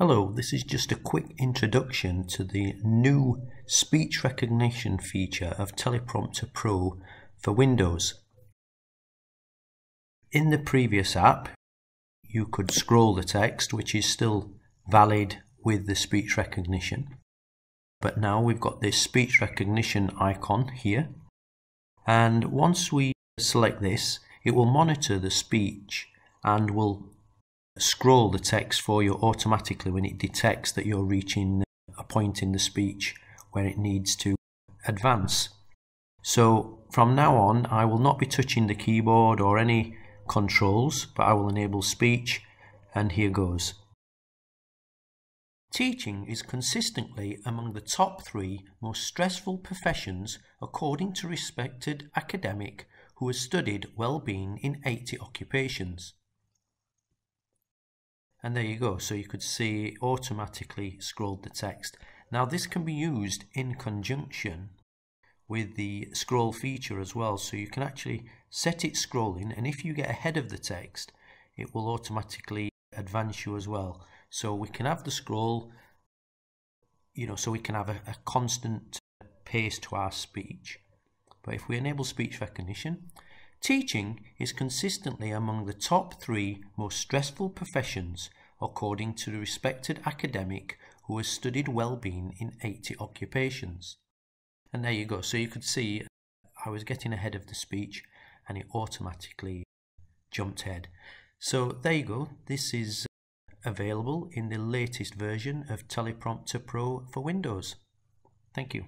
Hello, this is just a quick introduction to the new speech recognition feature of Teleprompter Pro for Windows. In the previous app, you could scroll the text, which is still valid with the speech recognition. But now we've got this speech recognition icon here. And once we select this, it will monitor the speech and will scroll the text for you automatically when it detects that you're reaching a point in the speech where it needs to advance. So from now on, I will not be touching the keyboard or any controls, but I will enable speech, and here goes. Teaching is consistently among the top 3 most stressful professions according to respected academic who has studied well-being in 80 occupations. And there you go, so you could see it automatically scrolled the text. Now this can be used in conjunction with the scroll feature as well, so you can actually set it scrolling, and if you get ahead of the text it will automatically advance you as well. So we can have the scroll, you know, so we can have a constant pace to our speech. But if we enable speech recognition, teaching is consistently among the top 3 most stressful professions according to the respected academic who has studied well-being in 80 occupations. And there you go, so you could see I was getting ahead of the speech and it automatically jumped ahead. So there you go, this is available in the latest version of Teleprompter Pro for Windows. Thank you.